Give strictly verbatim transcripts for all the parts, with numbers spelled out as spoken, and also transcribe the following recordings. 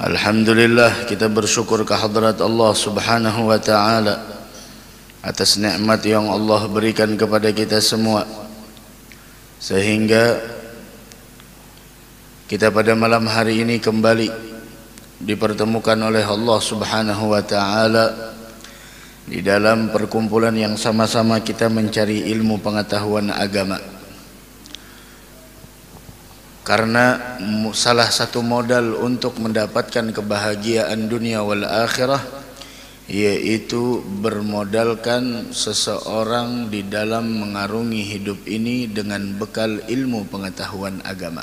Alhamdulillah, kita bersyukur kehadrat Allah subhanahu wa ta'ala atas nikmat yang Allah berikan kepada kita semua, sehingga kita pada malam hari ini kembali dipertemukan oleh Allah subhanahu wa ta'ala di dalam perkumpulan yang sama-sama kita mencari ilmu pengetahuan agama. Karena salah satu modal untuk mendapatkan kebahagiaan dunia wal akhirah yaitu bermodalkan seseorang di dalam mengarungi hidup ini dengan bekal ilmu pengetahuan agama.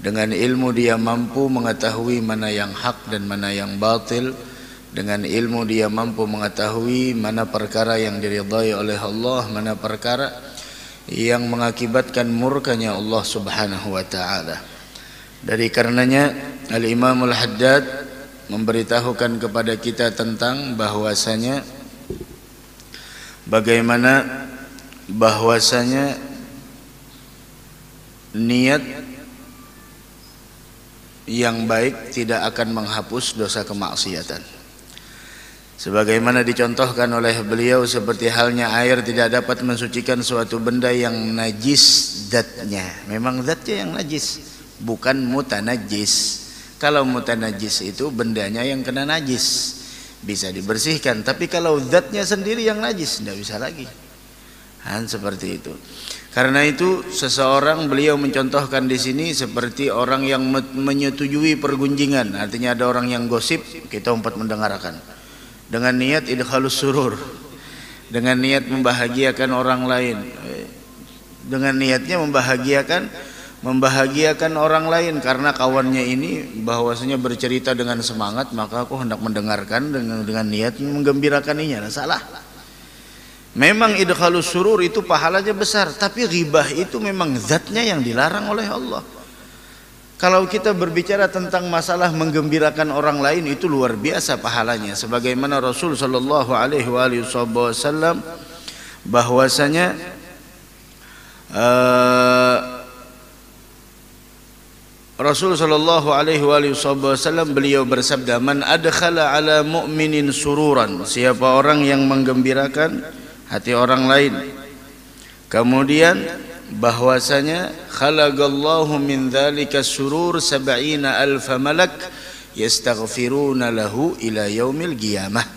Dengan ilmu dia mampu mengetahui mana yang hak dan mana yang batil. Dengan ilmu dia mampu mengetahui mana perkara yang diridhai oleh Allah, mana perkara yang mengakibatkan murkanya Allah subhanahu wa ta'ala. Dari karenanya Al-Imamul Haddad memberitahukan kepada kita tentang bahwasanya bagaimana bahwasanya niat yang baik tidak akan menghapus dosa kemaksiatan. Sebagaimana dicontohkan oleh beliau, seperti halnya air tidak dapat mensucikan suatu benda yang najis zatnya. Memang zatnya yang najis, bukan mutanajis. Kalau mutanajis itu bendanya yang kena najis, bisa dibersihkan. Tapi kalau zatnya sendiri yang najis, tidak bisa lagi. Han, seperti itu. Karena itu seseorang, beliau mencontohkan di sini seperti orang yang menyetujui pergunjingan. Artinya ada orang yang gosip, kita umpat mendengarkan. Dengan niat idkhalus surur, dengan niat membahagiakan orang lain, dengan niatnya membahagiakan membahagiakan orang lain karena kawannya ini bahwasanya bercerita dengan semangat, maka aku hendak mendengarkan dengan, dengan niat menggembirakannya. Nah, salah. Memang idkhalus surur itu pahalanya besar, tapi ghibah itu memang zatnya yang dilarang oleh Allah. Kalau kita berbicara tentang masalah menggembirakan orang lain, itu luar biasa pahalanya, sebagaimana Rasul sallallahu alaihi wasallam bahwasanya uh, Rasul sallallahu alaihi wasallam beliau bersabda, "Man adkhala ala mu'minin sururan", siapa orang yang menggembirakan hati orang lain. Kemudian bahwasanya khalaqallahu min dzalika surur sab'ina alfa malak yastaghfiruna lahu ila yaumil qiyamah.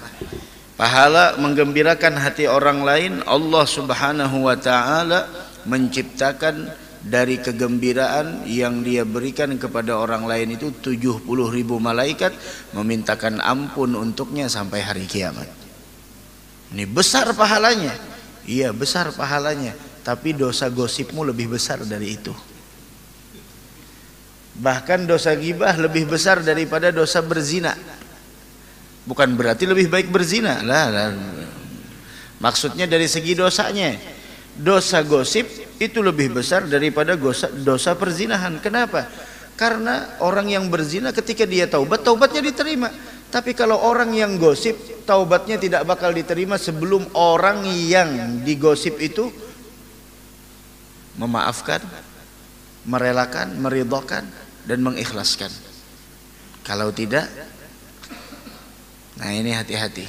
Pahala menggembirakan hati orang lain, Allah Subhanahu wa taala menciptakan dari kegembiraan yang dia berikan kepada orang lain itu tujuh puluh ribu malaikat memintakan ampun untuknya sampai hari kiamat. Ini besar pahalanya. Iya, besar pahalanya. Tapi dosa gosipmu lebih besar dari itu. Bahkan dosa ghibah lebih besar daripada dosa berzina. Bukan berarti lebih baik berzina lah, lah. Maksudnya dari segi dosanya, dosa gosip itu lebih besar daripada dosa, dosa perzinahan. Kenapa? Karena orang yang berzina ketika dia taubat, taubatnya diterima. Tapi kalau orang yang gosip, taubatnya tidak bakal diterima sebelum orang yang digosip itu memaafkan, merelakan, meridhakan, dan mengikhlaskan. Kalau tidak, nah ini hati-hati.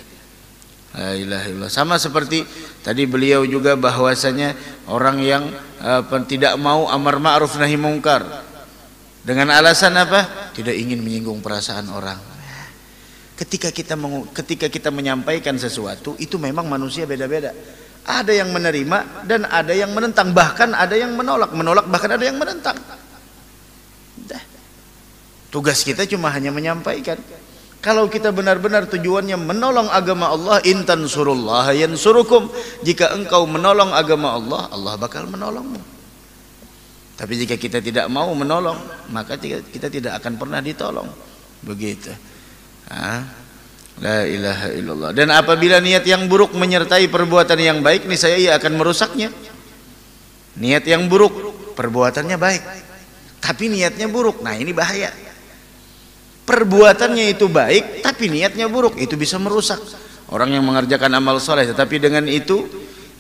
La ilaha illallah. Sama seperti tadi beliau juga bahwasanya orang yang uh, tidak mau amar ma'ruf nahi mungkar dengan alasan apa? Tidak ingin menyinggung perasaan orang. Ketika kita ketika kita menyampaikan sesuatu, itu memang manusia beda-beda. Ada yang menerima dan ada yang menentang, bahkan ada yang menolak, menolak bahkan ada yang menentang. Dah. Tugas kita cuma hanya menyampaikan. Kalau kita benar-benar tujuannya menolong agama Allah, intan surullah yansurukum, jika engkau menolong agama Allah, Allah bakal menolongmu. Tapi jika kita tidak mau menolong, maka kita tidak akan pernah ditolong. Begitu. Ah, la ilaha illallah. Dan apabila niat yang buruk menyertai perbuatan yang baik, niscaya ia akan merusaknya. Niat yang buruk, perbuatannya baik, tapi niatnya buruk. Nah, ini bahaya. Perbuatannya itu baik tapi niatnya buruk, itu bisa merusak. Orang yang mengerjakan amal soleh tetapi dengan itu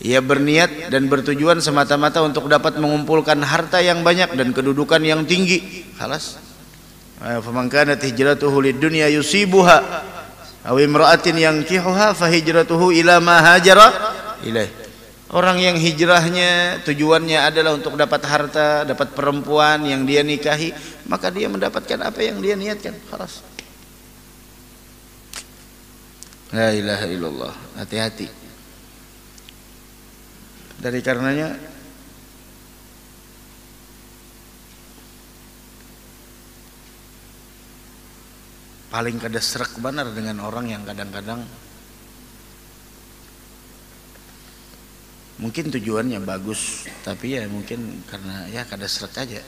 ia berniat dan bertujuan semata-mata untuk dapat mengumpulkan harta yang banyak dan kedudukan yang tinggi, khalas Faman kanat hijratuhu lid-dunya yusibuha aw imra'atin yankihuha fa hijratuhu ila ma hajara ilaih. Orang yang hijrahnya tujuannya adalah untuk dapat harta, dapat perempuan yang dia nikahi, maka dia mendapatkan apa yang dia niatkan. Khalas. La ilaha illallah. Hati-hati. Dari karenanya paling kada serak benar dengan orang yang kadang-kadang mungkin tujuannya bagus, tapi ya mungkin karena ya kada seret aja.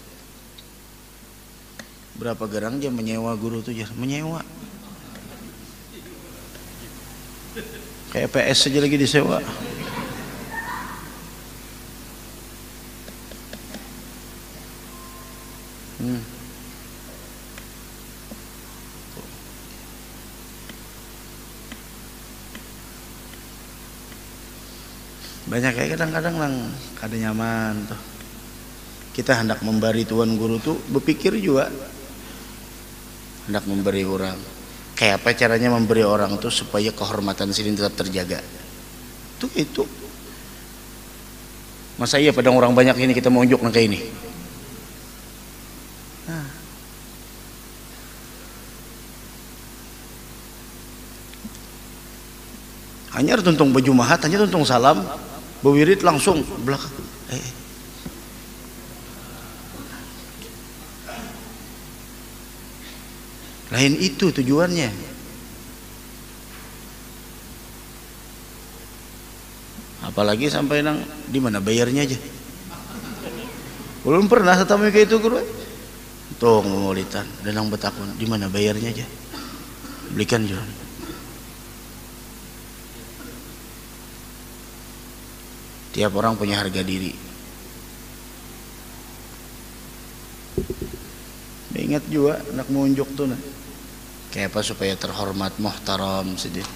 Berapa gerang dia menyewa guru tuh, ya menyewa. Kayak P S aja lagi disewa. Hmm. Banyak kayak kadang-kadang lang kada nyaman tuh. Kita hendak memberi tuan guru tuh berpikir juga hendak memberi orang. Kayak apa caranya memberi orang tuh supaya kehormatan sini tetap terjaga. Tuh itu. Masa iya padang orang banyak ini kita mau unjuk nang kayak ini. Nah. Hanya tuntung baju mahat, hanya tuntung salam. Berwirid langsung belakang. Eh. Lain itu tujuannya. Apalagi sampai nang di mana bayarnya aja. Belum pernah ketemu kayak itu guru. Tuh ngomolitan dan nang betakun di mana bayarnya aja. Belikan jalan. Tiap orang punya harga diri. Ingat juga anak munjuk tuh nah. Kayak apa supaya terhormat, muhtaram sedih.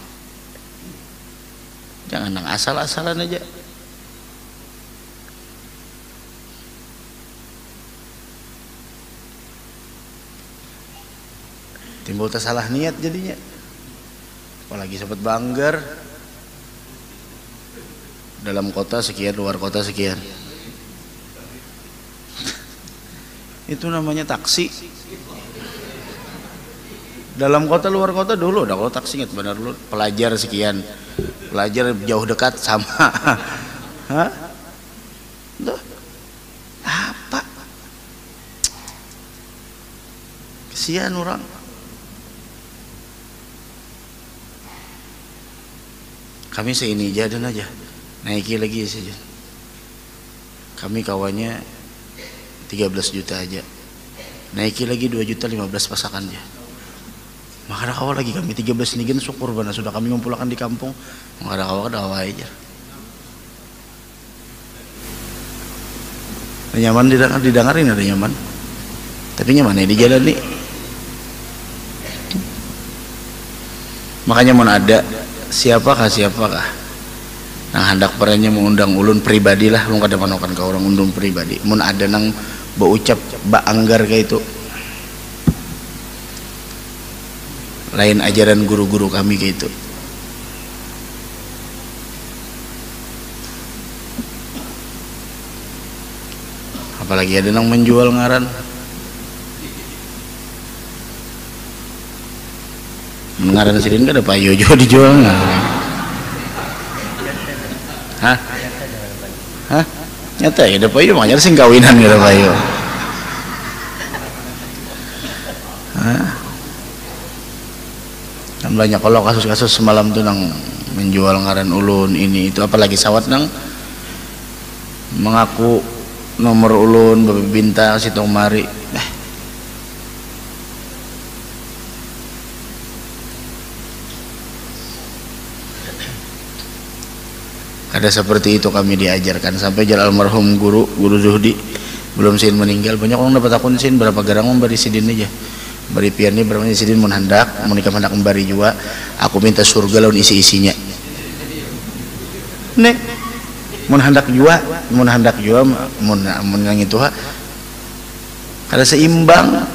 Jangan nang asal-asalan aja. Timbul salah niat jadinya. Apalagi sempat banggar. Dalam kota sekian, luar kota sekian. Itu namanya taksi. Dalam kota, luar kota dulu. Dah kalau taksi ingat benar dulu. Pelajar sekian, pelajar jauh dekat sama. Hah? Tuh. Apa? Kesian orang. Kami seini jadian aja. Naiki lagi saja. Kami kawannya tiga belas juta aja. Naiki lagi dua juta lima belas pasangan aja. Maka awal lagi kami tiga belas nigen syukur bana sudah kami ngumpulkan di kampung. Maka awal kada awal aja. Nyaman didengar didengarin ada nyaman. Tapi nyaman di jalan nih. Makanya mau ada siapakah siapakah? Nah hendak perannya mengundang ulun pribadi lah, lu kada manokan ke orang undang pribadi. Mun ada nang beucap baanggar kayak itu, lain ajaran guru-guru kami kayak itu. Apalagi ada nang menjual ngaran, ngaran sidin kada payo jua dijual ngaran. Hah? Hah? Nyata ya ada payu makanya sing kawinan kada payu. Hah? Kan banyak kalau kasus-kasus semalam tuh nang menjual ngaran ulun ini itu apalagi sawat nang mengaku nomor ulun bintang situ mari. Eh. Ada seperti itu kami diajarkan sampai jalan almarhum guru Guru Zuhdi belum sin meninggal banyak orang dapat akun sin berapa garang memberi sidin aja beri piani berapa sidin mun hendak mun nikah hendak memberi jua aku minta surga lawan isi-isinya nek mun hendak jua mun hendak jua mun mun nang itu kada seimbang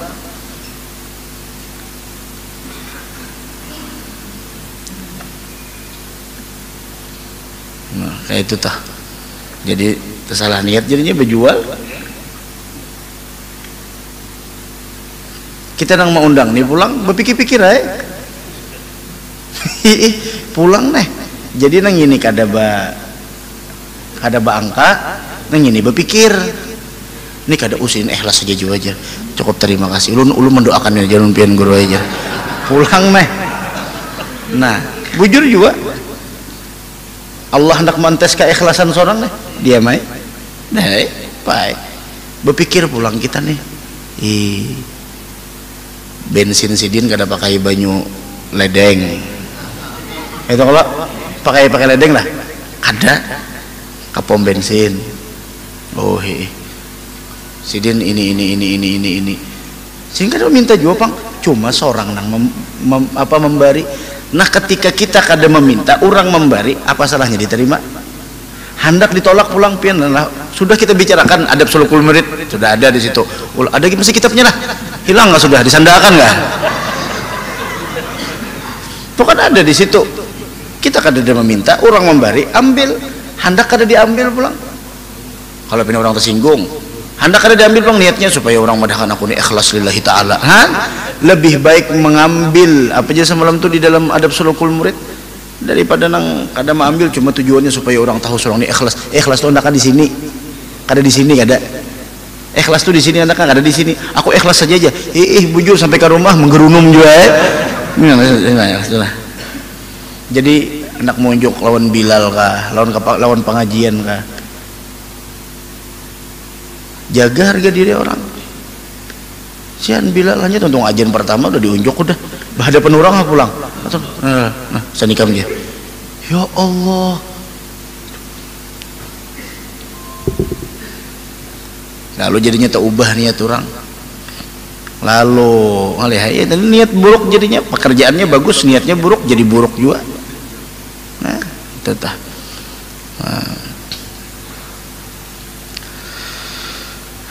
kayak itu tah. Jadi kesalahan niat jadinya berjual. Kita nang mau undang nih pulang, berpikir-pikir aja. Pulang nih. Jadi nang ini kada ba kada ba angka, nang ini berpikir. Ini kada usin ikhlas saja jua aja. Cukup terima kasih. Ulun ulun mendoakan aja ulun pian guru aja. Pulang nih. Nah, bujur juga. Allah hendak mantes keikhlasan seorang nih dia mai nih baik berpikir pulang kita nih ih bensin sidin kada pakai banyu ledeng itu kalau pakai pakai ledeng lah ada kapom bensin oh hi sidin ini ini ini ini ini ini sehingga dia minta juga pang cuma seorang nang mem, mem, apa memberi. Nah ketika kita kada meminta orang memberi apa salahnya diterima hendak ditolak pulang pian lah sudah kita bicarakan adab sulukul murid sudah ada di situ ada masih kitabnya lah hilang nggak sudah disandarkan nggak itu kan ada di situ kita kada meminta orang memberi ambil hendak kada diambil pulang kalau pina orang tersinggung hendak kada diambil pulang niatnya supaya orang madahkan aku ni ikhlas lillahi ta'ala ha? Lebih baik mengambil apa aja semalam itu di dalam adab sulukul murid daripada nang kada mengambil cuma tujuannya supaya orang tahu seorang ini ikhlas ikhlas tuh anak kan di sini kada di sini kada ikhlas tuh di sini anak kan ada di sini aku ikhlas saja aja ih bujur sampai ke rumah menggerunum juga jadi anak monjuk lawan Bilal kah lawan lawan pengajian kah jaga harga diri orang sian Bilal hanya untung ajian pertama udah diunjuk udah berhadapan orang aku pulang nah, nah sanikam dia ya Allah lalu jadinya tak ubah niat orang lalu ya, niat buruk jadinya pekerjaannya bagus niatnya buruk jadi buruk juga nah tetap nah.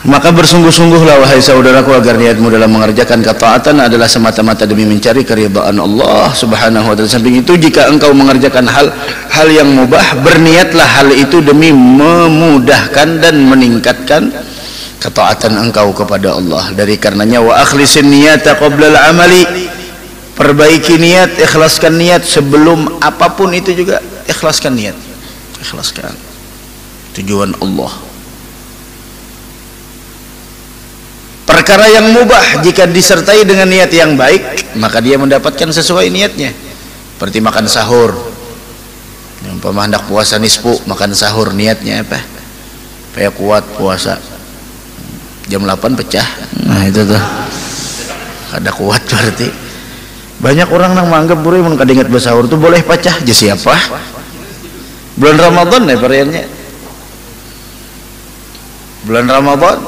Maka bersungguh-sungguhlah wahai saudaraku agar niatmu dalam mengerjakan ketaatan adalah semata-mata demi mencari keridhaan Allah Subhanahu wa ta'ala. Samping itu jika engkau mengerjakan hal hal yang mubah, berniatlah hal itu demi memudahkan dan meningkatkan ketaatan engkau kepada Allah. Dari karenanya wa akhlisin niyata qabla al-amali. Perbaiki niat, ikhlaskan niat sebelum apapun itu juga ikhlaskan niat. Ikhlaskan tujuan Allah. Perkara yang mubah jika disertai dengan niat yang baik maka dia mendapatkan sesuai niatnya seperti makan sahur yang hendak puasa nisfu makan sahur niatnya apa supaya kuat puasa jam delapan pecah nah itu tuh kada kuat berarti banyak orang yang menganggap buru mun kada ingat bersahur tuh boleh pecah je siapa bulan Ramadan ya periannya bulan Ramadan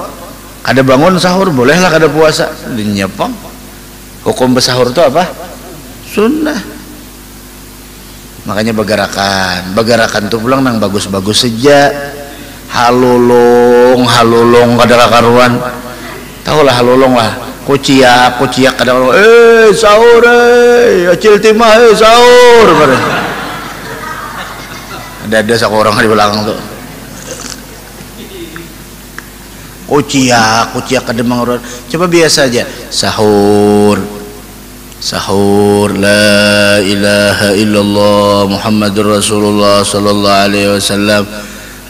ada bangun sahur bolehlah kada puasa dinyepang hukum bersahur itu apa sunnah makanya bagarakan bagarakan tuh pulang nang bagus-bagus saja halulung halulung kada karuan tahulah halulung lah kuciak kuciak kada orang eh sahur eh acil timah eh sahur ada-ada saka orang di belakang tuh kuciak, kuciak kada mangurun. Coba biasa aja. Sahur. Sahur la ilaha illallah Muhammadur Rasulullah sallallahu alaihi wasallam.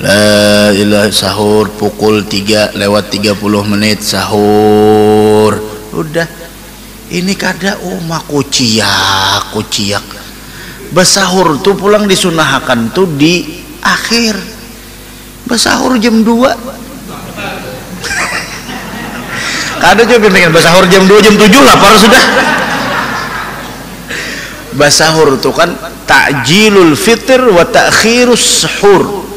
La ilaha sahur pukul tiga lewat tiga puluh menit sahur. Udah. Ini kada uma kuciak, kuciak. Besahur tuh pulang disunahkan tuh di akhir. Besahur jam dua. Ada juga pengen basahur jam dua jam tujuh lapar sudah basahur itu kan ta'jilul fitr wa ta'khirus suhur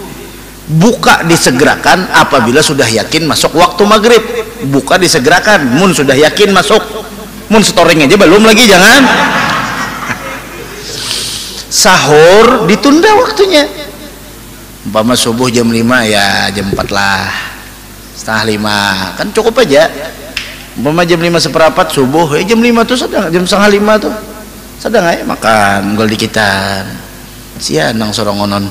buka disegerakan apabila sudah yakin masuk waktu maghrib buka disegerakan mun sudah yakin masuk mun storing aja belum lagi jangan sahur ditunda waktunya umpama subuh jam lima ya jam empat lah setengah lima kan cukup aja umpama jam lima seperapat subuh, eh jam lima tuh sedang, jam setengah lima tuh sedang aja makan, gol dikitan sian nang sorongonon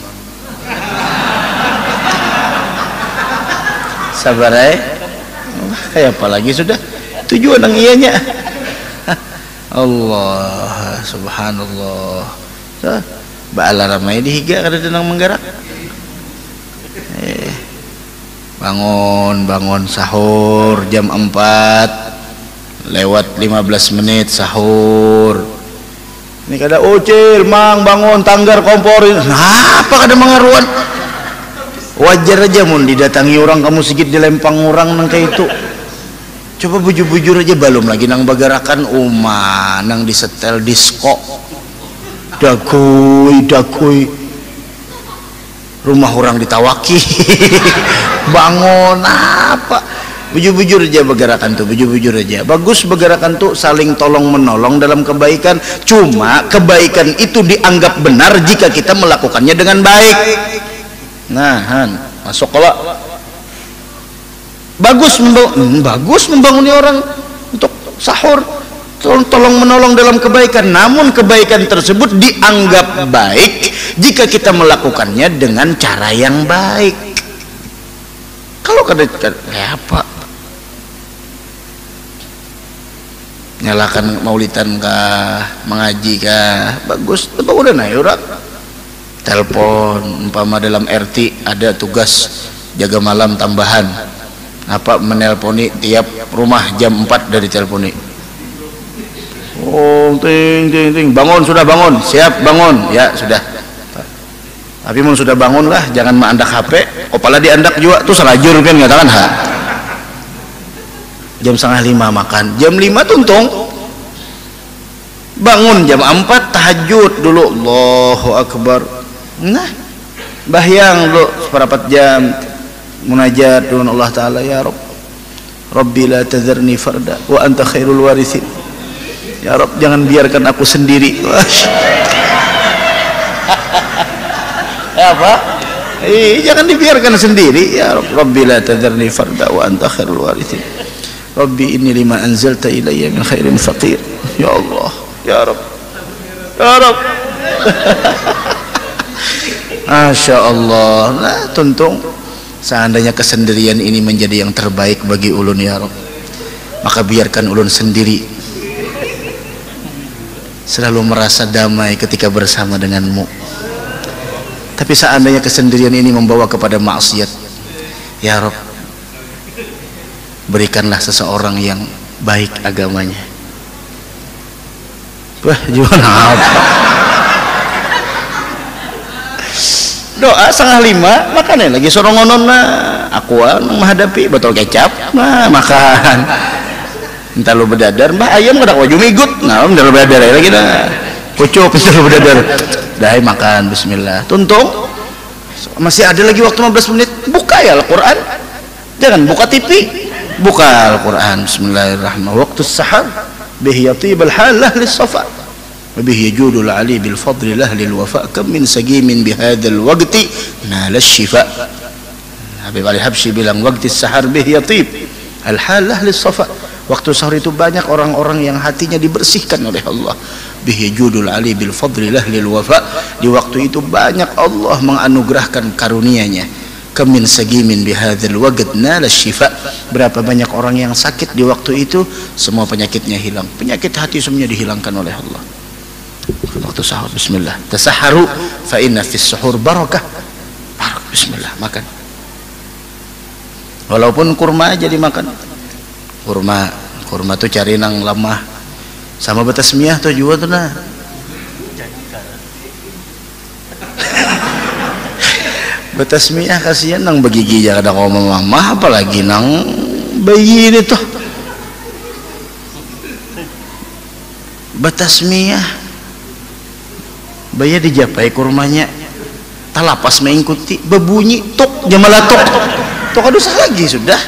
sabarai kayak apa lagi sudah tujuan yang ianya. Allah subhanallah ba'ala ramai dihiga kada tenang menggarak eh, bangun bangun sahur jam empat lewat lima belas menit sahur ini kada ucil mang bangun tanggar komporin nah, apa kada mengaruan wajar aja mun didatangi orang kamu sikit dilempang orang nang kayak itu coba bujur-bujur aja belum lagi nang bagarakan umah nang disetel disko dagui dagui rumah orang ditawaki bangun apa bujur-bujur aja bergerakan tuh bujur-bujur aja bagus bergerakan tuh saling tolong menolong dalam kebaikan cuma kebaikan itu dianggap benar jika kita melakukannya dengan baik nah han masuk kalau bagus membangun, bagus membanguni orang untuk sahur tolong, tolong menolong dalam kebaikan namun kebaikan tersebut dianggap baik jika kita melakukannya dengan cara yang baik kalau kada ya apa nyalakan maulitan kah mengaji kah bagus apa udah naik urat telepon umpama dalam R T ada tugas jaga malam tambahan apa menelponi tiap rumah jam empat dari teleponi oh ting ting ting bangun sudah bangun siap bangun ya sudah tapi mun sudah bangun lah jangan mandak H P opala diandak juga tuh salajur kan ngatakan ha jam setengah lima makan jam lima tuntung bangun jam empat tahajud dulu Allahu Akbar nah bahyang dulu seperapat jam munajat dengan Allah Ta'ala ya Rabb Rabbi la tazarni farda wa anta khairul warisin ya Rabb jangan biarkan aku sendiri ya apa eh, jangan dibiarkan sendiri ya Rabb Rabbi la tazarni farda wa anta khairul warisin Rabbi inni lima anzalta ilayya min khairin faqir. Ya Allah, ya Rabb. Ya Rabb. Masya Allah. Nah, tuntung seandainya kesendirian ini menjadi yang terbaik bagi ulun ya Rabb. Maka biarkan ulun sendiri selalu merasa damai ketika bersama denganmu. Tapi seandainya kesendirian ini membawa kepada maksiat. Ya Rabb. Berikanlah seseorang yang baik agamanya. Wah, gimana apa? Doa setengah lima, makannya lagi sorongonon lah. Aku menghadapi botol kecap, nah makan. Entar lu bedadar, mbah ayam kada waju migut. Nah, entar lu bedadar lagi dah. Kucuk, entar lu bedadar. Dahai makan, bismillah. Tuntung, masih ada lagi waktu lima belas menit. Buka ya Al-Quran. Jangan buka T V. Buka Al-Quran bismillahirrahmanirrahim waktu sahar bihi yatibul hal ahli safa bihi yajudul ali bil fadli ahli al-wafa kam min sagimin bihadzal waqti nala asy-syifa Habib Ali Habsyi bilang waktu sahar bihi yatib al hal ahli safa waktu sahur itu banyak orang-orang yang hatinya dibersihkan oleh Allah bihi yajudul ali bil fadli ahli al-wafa di waktu itu banyak Allah menganugerahkan karunia-Nya kemin segimin bihadzal waqt nala asy-syifa berapa banyak orang yang sakit di waktu itu semua penyakitnya hilang penyakit hati semuanya dihilangkan oleh Allah waktu sahur bismillah tasahharu fa inna fis suhur barakah barak bismillah makan walaupun kurma aja dimakan kurma kurma tuh cari nang lemah sama betasmiah tuh jua tuh nah betasmiah kasihan nang begigi aja kadang ngomong mama apalagi nang bayi ini tuh betasmiah bayi dijapai kurmanya talapas mengikuti bebunyi tuk jamalah tuk tuk aduh salah lagi sudah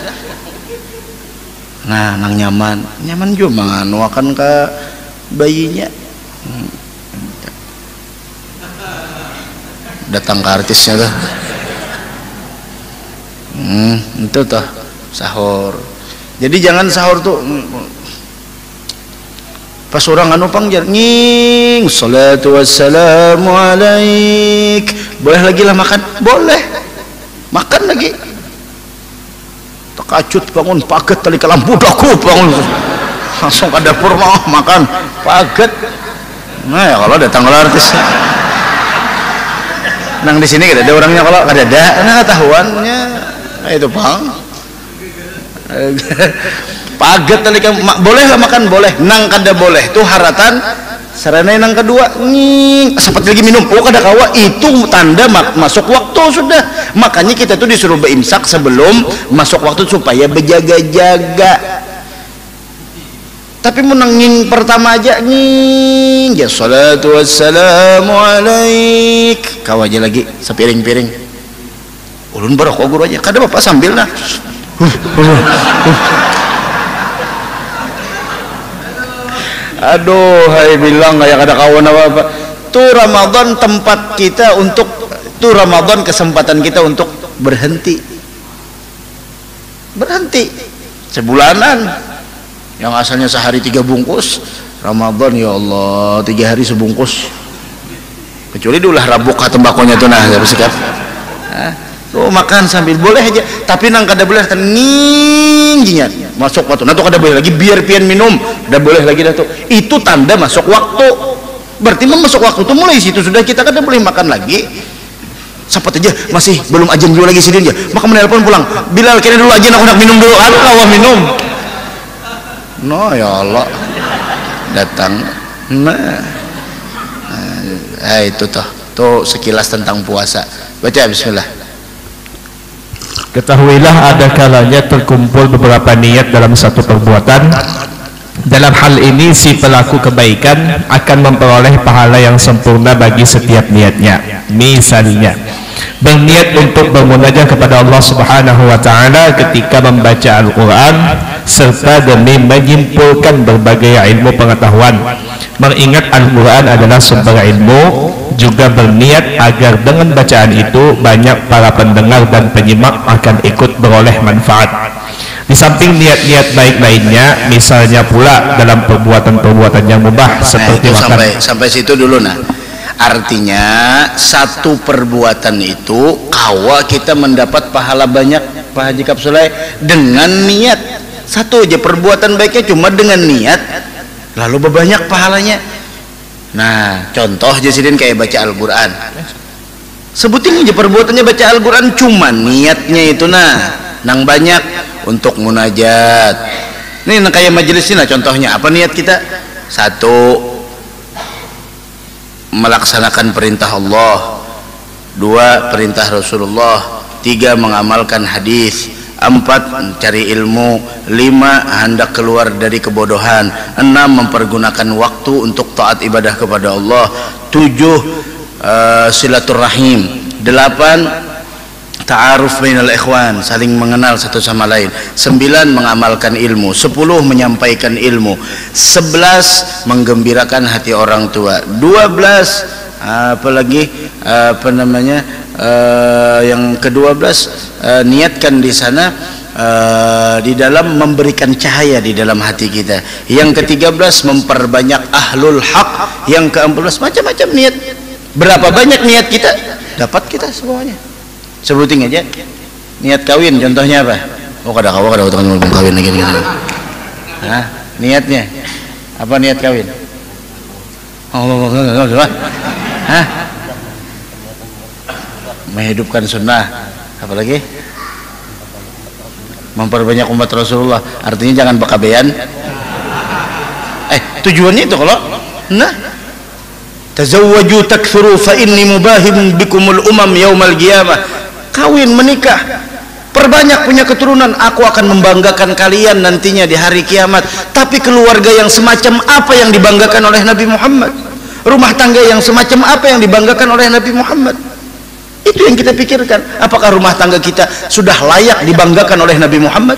nah nang nyaman nyaman juga menganuakan ke bayinya datang ke artisnya tuh Hmm, itu toh sahur. Jadi jangan sahur tuh pas orang anu panggil nging salatu wassalamu alaik. Boleh lagi lah makan? Boleh. Makan lagi. kajut bangun paget tali kelam budakku bangun langsung ke dapur mau makan paget. Nah ya kalau datang kalau artis nang di sini ada orangnya kalau kada ada nah tahuannya nah, itu bang paget tali kelam boleh lah makan boleh nang kada boleh tuh haratan sarana yang kedua nying seperti lagi minum oh kada kawa itu tanda mak masuk waktu sudah makanya kita tuh disuruh beimsak sebelum masuk waktu supaya berjaga-jaga tapi menangin pertama aja nying ya salatu wassalamu alaik kau aja lagi sepiring-piring ulun barokah guru aja kada bapak sambil nah aduh hai bilang kayak ada kawan apa-apa tuh Ramadan tempat kita untuk tuh Ramadan kesempatan kita untuk berhenti berhenti sebulanan yang asalnya sehari tiga bungkus Ramadan ya Allah tiga hari sebungkus kecuali diulah rabuk tembakonya tuh nah bersikap tuh makan sambil boleh aja tapi nang kada boleh kan nginjinya masuk waktu, nah tuh kada boleh lagi biar pian minum kada boleh lagi dah tuh itu tanda masuk waktu berarti masuk waktu tuh mulai situ sudah kita kada boleh makan lagi sempat aja masih belum ajan dulu lagi sidin aja maka menelpon pulang Bilal kira dulu ajan aku nak minum dulu aduh awak minum no ya Allah datang nah, nah itu tuh tuh sekilas tentang puasa baca bismillah. Ketahuilah ada kalanya terkumpul beberapa niat dalam satu perbuatan. Dalam hal ini si pelaku kebaikan akan memperoleh pahala yang sempurna bagi setiap niatnya. Misalnya berniat untuk bermunajat kepada Allah Subhanahu wa taala ketika membaca Al-Qur'an serta demi menyimpulkan berbagai ilmu pengetahuan. Mengingat Al-Qur'an adalah sumber ilmu. Juga berniat agar dengan bacaan itu banyak para pendengar dan penyimak akan ikut beroleh manfaat. Di samping niat-niat baik lainnya, misalnya pula dalam perbuatan-perbuatan yang mubah seperti nah, sampai, sampai situ dulu nah. Artinya satu perbuatan itu kawa kita mendapat pahala banyak Pak Haji Kapsulai dengan niat satu aja perbuatan baiknya cuma dengan niat lalu berbanyak pahalanya. Nah contoh jasidin kayak baca Al-Quran sebutin aja perbuatannya baca Al-Quran cuma niatnya itu nah nang banyak untuk munajat ini nah, kayak majelis ini nah, contohnya apa niat kita satu melaksanakan perintah Allah dua perintah Rasulullah tiga mengamalkan hadis empat mencari ilmu lima hendak keluar dari kebodohan enam mempergunakan waktu untuk taat ibadah kepada Allah tujuh uh, silaturahim delapan ta'aruf bainal ikhwan saling mengenal satu sama lain sembilan mengamalkan ilmu sepuluh menyampaikan ilmu sebelas menggembirakan hati orang tua dua belas apalagi uh, apa namanya Uh, yang kedua belas uh, niatkan di sana uh, di dalam memberikan cahaya di dalam hati kita yang ketiga belas memperbanyak ahlul haq yang keempat belas macam-macam niat berapa banyak niat kita dapat kita semuanya sebutin aja niat kawin contohnya apa oh kada kawa kada utang belum kawin lagi nah niatnya apa niat kawin Allah Allah hah menghidupkan sunnah apalagi memperbanyak umat Rasulullah artinya jangan bekabean eh tujuannya itu kalau nah tazawwaju takthuru fa inni mubahim bikumul umam yaumal qiyamah kawin menikah perbanyak punya keturunan aku akan membanggakan kalian nantinya di hari kiamat tapi keluarga yang semacam apa yang dibanggakan oleh Nabi Muhammad rumah tangga yang semacam apa yang dibanggakan oleh Nabi Muhammad itu yang kita pikirkan apakah rumah tangga kita sudah layak dibanggakan oleh Nabi Muhammad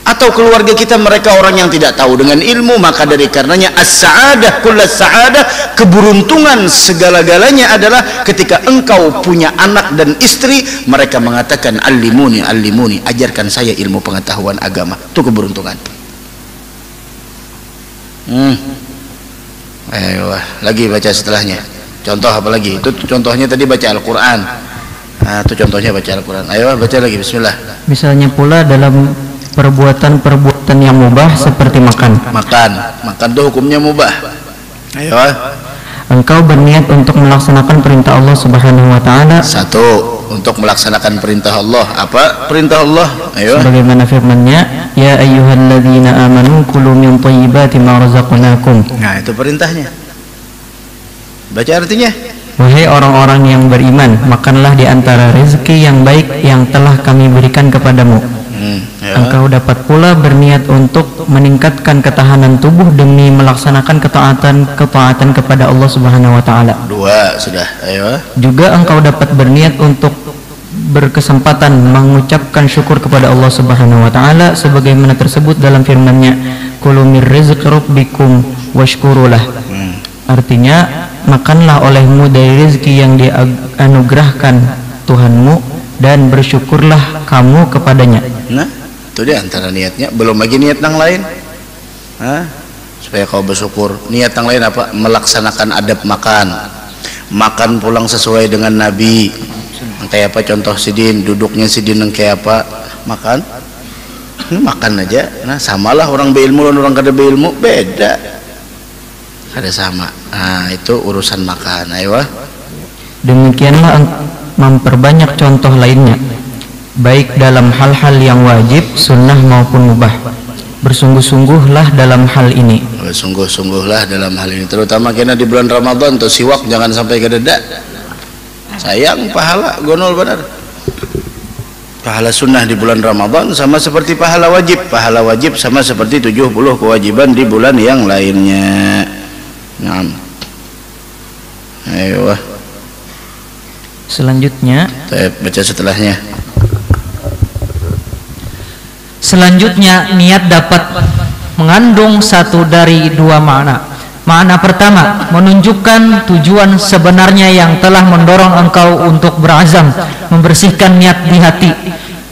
atau keluarga kita mereka orang yang tidak tahu dengan ilmu maka dari karenanya as-sa'adah kullas sa'adah keberuntungan segala-galanya adalah ketika engkau punya anak dan istri mereka mengatakan allimuni allimuni ajarkan saya ilmu pengetahuan agama itu keberuntungan hmm. Ayo, lagi baca setelahnya contoh apalagi itu contohnya tadi baca Al-Quran Nah, itu contohnya baca Al-Quran. Ayo baca lagi, bismillah. Misalnya pula dalam perbuatan-perbuatan yang mubah seperti makan. Makan, makan itu hukumnya mubah. Ayo. Engkau berniat untuk melaksanakan perintah Allah Subhanahu wa taala. Satu, untuk melaksanakan perintah Allah. Apa perintah Allah? Ayo. Sebagaimana firman-Nya, ya ayyuhalladzina amanu kulu min thayyibati ma razaqnakum. Nah, itu perintahnya. Baca artinya. Wahai orang-orang yang beriman, makanlah di antara rezeki yang baik yang telah Kami berikan kepadamu. Hmm, ya. Engkau dapat pula berniat untuk meningkatkan ketahanan tubuh demi melaksanakan ketaatan-ketaatan kepada Allah Subhanahu wa taala. Dua sudah. Ayo. Juga engkau dapat berniat untuk berkesempatan mengucapkan syukur kepada Allah Subhanahu wa taala sebagaimana tersebut dalam firman-Nya, "Kulu mir rizqi rabbikum washkurulah." Hmm. Artinya, makanlah olehmu dari rezeki yang dianugerahkan Tuhanmu dan bersyukurlah kamu kepadanya. Nah, itu dia antara niatnya. Belum lagi niat yang lain. Hah? Supaya kau bersyukur. Niat yang lain apa? Melaksanakan adab makan. Makan pulang sesuai dengan Nabi. Kayak apa contoh sidin? Duduknya sidin yang kayak apa? Makan. Ini makan aja. Nah, samalah orang berilmu dan orang kada berilmu beda. Kada sama. Nah, itu urusan makan. Ayo. Demikianlah memperbanyak contoh lainnya, baik dalam hal-hal yang wajib, sunnah maupun mubah. Bersungguh-sungguhlah dalam hal ini. Bersungguh-sungguhlah dalam hal ini. Terutama kena di bulan Ramadan tuh siwak jangan sampai kededa. Sayang pahala gonol benar. Pahala sunnah di bulan Ramadan sama seperti pahala wajib. Pahala wajib sama seperti tujuh puluh kewajiban di bulan yang lainnya. Nah. Ayo. Selanjutnya, saya baca setelahnya. Selanjutnya, niat dapat mengandung satu dari dua makna. Makna pertama, menunjukkan tujuan sebenarnya yang telah mendorong engkau untuk berazam, membersihkan niat di hati.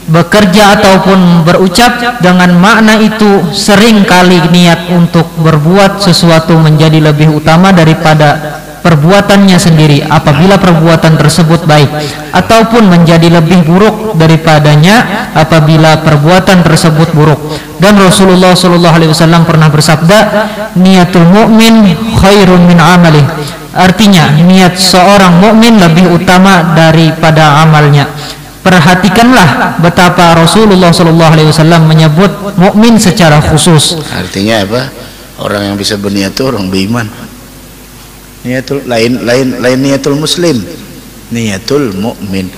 Bekerja ataupun berucap dengan makna itu, seringkali niat untuk berbuat sesuatu menjadi lebih utama daripada perbuatannya sendiri apabila perbuatan tersebut baik, ataupun menjadi lebih buruk daripadanya apabila perbuatan tersebut buruk. Dan Rasulullah Shallallahu Alaihi Wasallam pernah bersabda, niatul mu'min khairun min amalih. Artinya, niat seorang mukmin lebih utama daripada amalnya. Perhatikanlah betapa Rasulullah Shallallahu Alaihi Wasallam menyebut mukmin secara khusus. Artinya apa? Orang yang bisa berniat itu orang beriman. Niatul lain lain lain niatul muslim, niatul mukmin.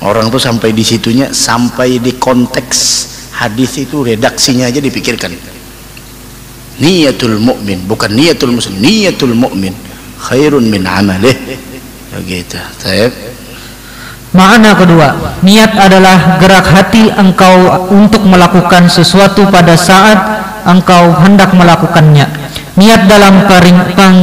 Orang tuh sampai disitunya, sampai di konteks hadis itu redaksinya aja dipikirkan. Niatul mukmin, bukan niatul muslim, niatul mukmin khairun min amalih. Begitu. Taib. Makna kedua, niat adalah gerak hati engkau untuk melakukan sesuatu pada saat engkau hendak melakukannya. Niat dalam pering peng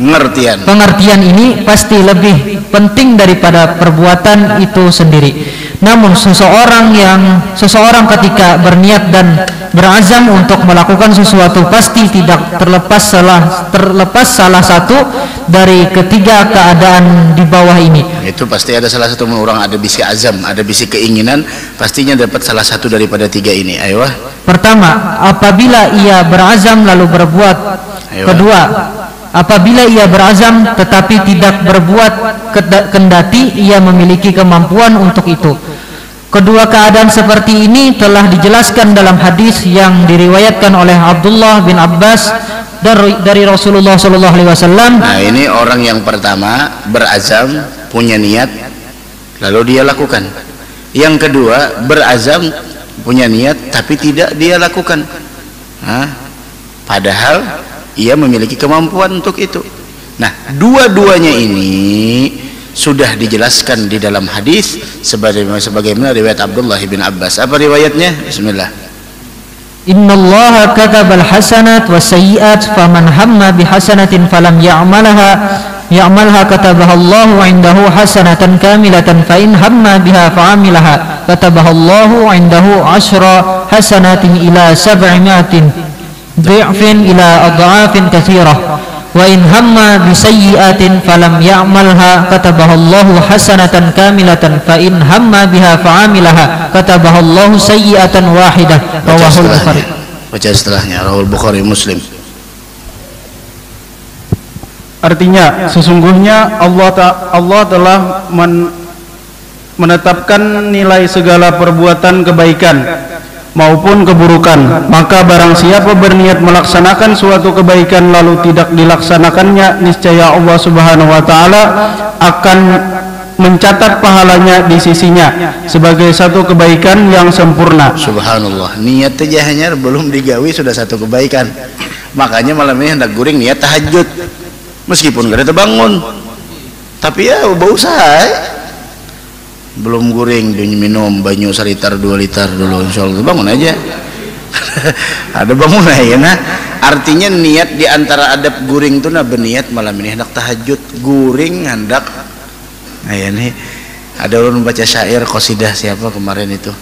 pengertian. Pengertian ini pasti lebih penting daripada perbuatan itu sendiri. Namun seseorang yang seseorang ketika berniat dan berazam untuk melakukan sesuatu pasti tidak terlepas salah terlepas salah satu dari ketiga keadaan di bawah ini. Itu pasti ada salah satu. Orang ada bisi azam, ada bisi keinginan, pastinya dapat salah satu daripada tiga ini. Ayo. Pertama, apabila ia berazam lalu berbuat. Ayo. Kedua, apabila ia berazam tetapi tidak berbuat kendati ia memiliki kemampuan untuk itu. Kedua keadaan seperti ini telah dijelaskan dalam hadis yang diriwayatkan oleh Abdullah bin Abbas dari, dari Rasulullah Shallallahu Alaihi Wasallam. Nah, ini orang yang pertama berazam, punya niat, lalu dia lakukan. Yang kedua berazam, punya niat tapi tidak dia lakukan. Nah, padahal ia memiliki kemampuan untuk itu. Nah, dua-duanya ini sudah dijelaskan di dalam hadis sebagaimana sebagaimana riwayat Abdullah bin Abbas. Apa riwayatnya? Bismillah. Innallaha katabal hasanat wasayyi'at faman hamma bihasanatin falam ya'malha ya'malha katabahallahu 'indahu hasanatan kamilatan fa in hamma biha fa'amilaha katabahallahu 'indahu asyra hasanatin ila sab'atin dha'fin ila adha'afin katsirah. Wa in hamma bisayyi'atin falam ya'malha katabahallahu hasanatan kamilatan fa in hamma biha fa'amilaha katabahallahu sayyi'atan wahidah. Rawahul Bukhari. Baca setelahnya, Rawahul Bukhari Muslim. Artinya sesungguhnya Allah Allah telah men, menetapkan nilai segala perbuatan kebaikan maupun keburukan, maka barang siapa berniat melaksanakan suatu kebaikan lalu tidak dilaksanakannya, niscaya Allah Subhanahu wa taala akan mencatat pahalanya di sisinya sebagai satu kebaikan yang sempurna. Subhanallah, niat tajahnya belum digawi sudah satu kebaikan. Makanya malam ini hendak guring niat tahajud meskipun gak ada terbangun, tapi ya bau usaha eh? Belum guring, minum banyu selitar dua liter dulu, insya Allah bangun aja. Ada bangun ya nah. Artinya niat diantara adab guring tuh nah berniat malam ini hendak tahajud, guring hendak. Nah ya nih, ada orang baca syair qasidah siapa kemarin itu.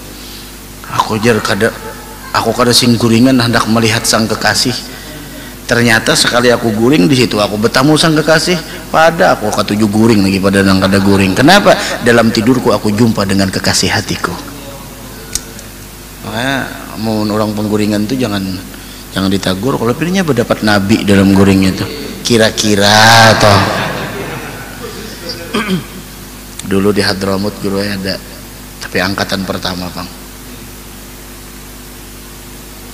Aku jer kada, aku kada sing guringan hendak melihat sang kekasih. Ternyata sekali aku guring di situ aku bertamu sang kekasih, pada aku katuju guring lagi pada nang kada guring. Kenapa? Dalam tidurku aku jumpa dengan kekasih hatiku. Makanya mau orang pengguringan itu jangan jangan ditagur. Kalau pilihnya berdapat nabi dalam guringnya itu. Kira-kira toh. Dulu di Hadramut guru ada, tapi angkatan pertama bang.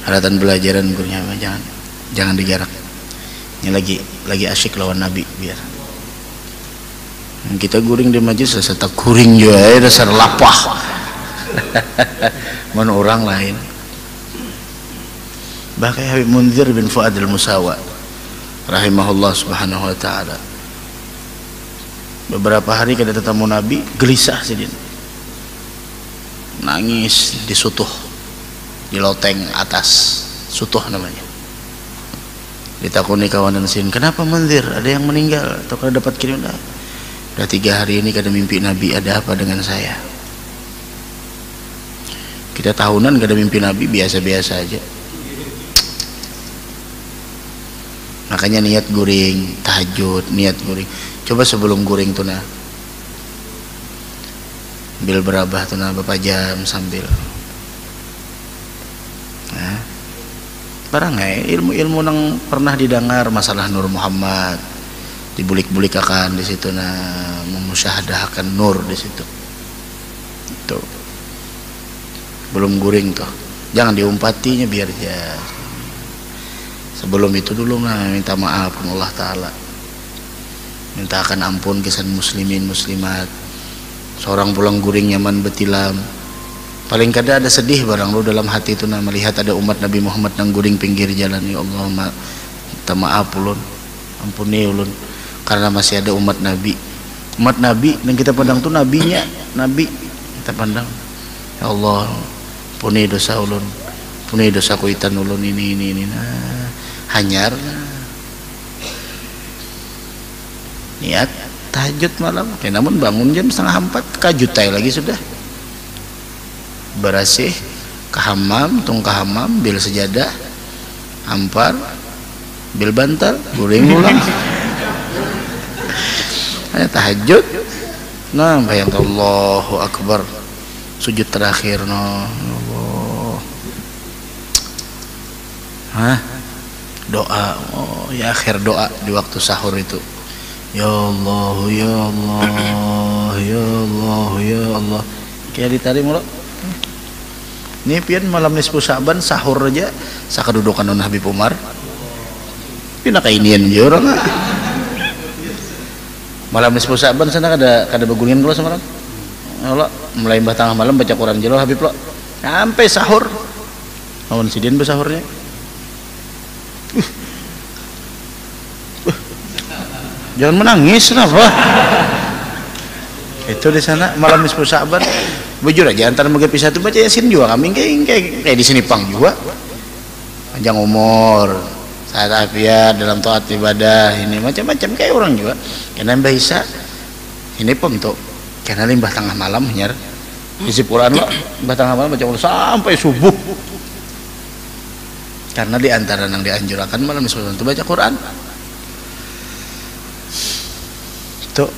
Haratan belajaran gurunya jangan. Jangan dijarak. Ini lagi lagi asyik lawan Nabi biar. Kita guring di majlis serta guring juga ya dasar lapah. Mana orang lain. Bahkan Habib Munzir bin Fuad al-Musawa rahimahullah subhanahu wa ta'ala, beberapa hari kada tetamu Nabi gelisah sidin. Nangis di sutuh, di loteng atas, sutuh namanya. Ditakuni kawanan sin, kenapa Munzir? Ada yang meninggal atau kada dapat kiriman? Dah tiga hari ini kada mimpi Nabi, ada apa dengan saya? Kita tahunan kada mimpi Nabi, biasa-biasa aja. Makanya niat guring, tahajud, niat guring. Coba sebelum guring tuna, bil berabah tuna berapa jam sambil. Nah. Barangnya ilmu-ilmu yang pernah didengar masalah Nur Muhammad dibulik-bulik akan di situ nah memusyahadahkan Nur di situ. Itu belum guring tuh, jangan diumpatinya biar dia. Sebelum itu dulu nah minta maaf kepada Allah Taala, mintakan ampun kesan muslimin muslimat. Seorang pulang guring nyaman betilam. Paling kada ada sedih barang lu dalam hati itu nah melihat ada umat Nabi Muhammad nang guring pinggir jalan. Ya Allah ma minta maaf ulun, ampuni ulun karena masih ada umat Nabi, umat Nabi yang kita pandang tuh nabinya, Nabi kita pandang. Ya Allah ampuni dosa ulun, ampuni dosa kuitan ulun ini ini ini nah hanyar nah. Niat tahajud malam ya, namun bangun jam setengah empat kajutai lagi sudah berasih ke hammam, tung ke hammam, bil sejadah ampar, bil bantal, guring ulang. Ada tahajud. Nah, bayang Allahu Akbar. Sujud terakhir nah. Allah. Hah? Doa. Oh, ya akhir doa di waktu sahur itu. Ya Allah, ya Allah, ya Allah, ya Allah. Kayak ditarik mulu. Ini pian malam nisfu Syaban sahur aja sakadudukan non Habib Umar. Pina kainian je orang. Malam nisfu Syaban sana kada kada begulingan kula semalam. Allah mulai mbah tengah malam baca Quran jelo Habib lo. Sampai sahur. Lawan sidin be sahurnya. Uh. Uh. Jangan menangis napa. Itu di sana malam nisfu Syaban. Bujur aja antara maghrib isya itu baca Yasin juga kami kayak kayak di sini pang juga. Panjang umur, sehat afiat dalam taat ibadah ini macam-macam kayak orang juga. Karena mbah isya ini pemtok. Karena limbah tengah malam nyar. Isi Quran lo, mbah tengah malam baca Quran sampai subuh. Karena di antara yang dianjurkan malam itu baca Quran. Tuh.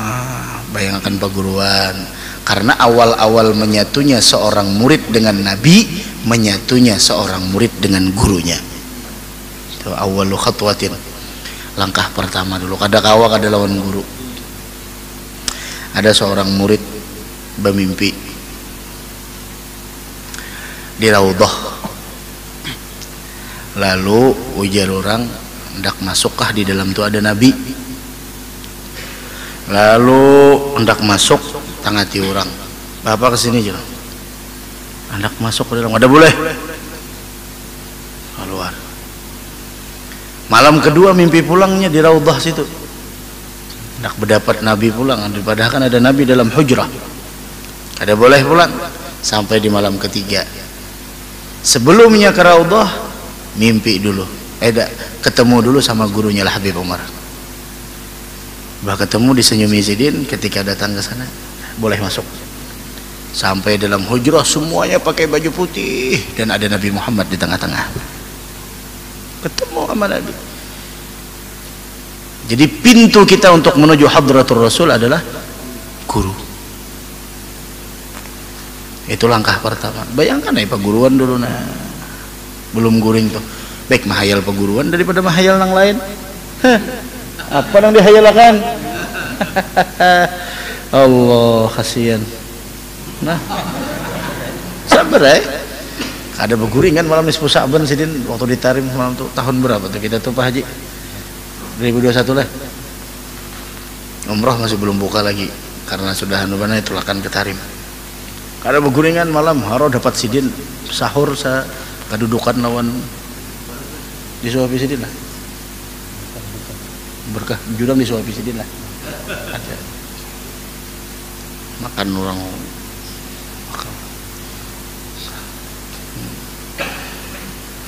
Ah, bayangkan perguruan. Karena awal-awal menyatunya seorang murid dengan Nabi, menyatunya seorang murid dengan gurunya. Itu awalul khatwatin, langkah pertama dulu. Kada kawa kada lawan guru. Ada seorang murid bermimpi di raudhah, lalu ujar orang, hendak masukkah di dalam itu ada Nabi? Lalu hendak masuk, tangati orang, bapak kesini aja, hendak masuk ke dalam, ada boleh keluar. Malam kedua mimpi pulangnya di raudhah situ, hendak berdapat Nabi pulang, padahal kan ada Nabi dalam hujrah, ada boleh pulang. Sampai di malam ketiga, sebelumnya ke raudhah mimpi dulu, eh ketemu dulu sama gurunya lah, Habib Umar. Bah ketemu disenyumi Zidin ketika datang ke sana, boleh masuk. Sampai dalam hujrah semuanya pakai baju putih dan ada Nabi Muhammad di tengah-tengah. Ketemu sama Nabi. Jadi pintu kita untuk menuju hadratul Rasul adalah guru. Itu langkah pertama. Bayangkan ya, perguruan dulu nah. Belum guring tuh. Baik mahayal perguruan daripada mahayal yang lain. Hah. Apa yang dihayalakan? Allah kasihan. Nah, sabar ya. Ada berguring kan malam nisfu Sya'ban sidin waktu ditarim malam tuh tahun berapa tuh kita tuh Pak Haji? dua ribu dua puluh satu lah. Umroh masih belum buka lagi karena sudah hanubana itulah kan ketarim. Ada berguringan malam haro dapat sidin sahur sa kedudukan lawan di suapi sidin lah. Berkah judang disuapi sedih lah ada. Makan orang makan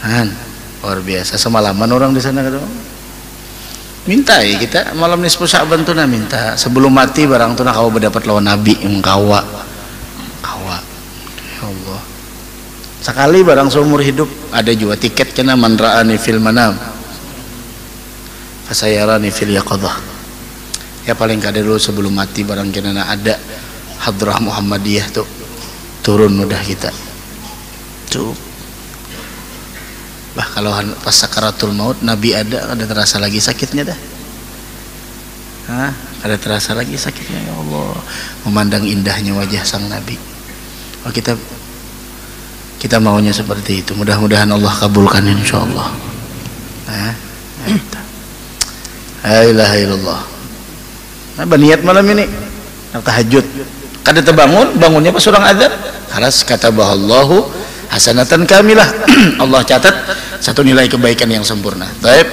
Han, luar biasa semalaman orang di sana kata minta ya kita malam nisfu Sya'ban tuh nah minta sebelum mati barang tuh nah kau berdapat lawan Nabi engkawa kawa ya Allah sekali barang seumur hidup ada juga tiket kena man ra'ani fil manam fasayarani fil yaqadhah ya paling kada dulu sebelum mati barang kena ada hadrah Muhammadiyah tuh turun mudah kita tuh bah kalau pas sakaratul maut Nabi ada ada terasa lagi sakitnya dah Hah? Ada terasa lagi sakitnya ya Allah memandang indahnya wajah sang Nabi oh kita kita maunya seperti itu mudah-mudahan Allah kabulkan insyaallah nah La ilaha illallah. Nah, berniat malam ini nak tahajud. Kada terbangun, bangunnya pas orang azan. Khalas kata Allahu hasanatan kamilah. Allah catat satu nilai kebaikan yang sempurna. Baik.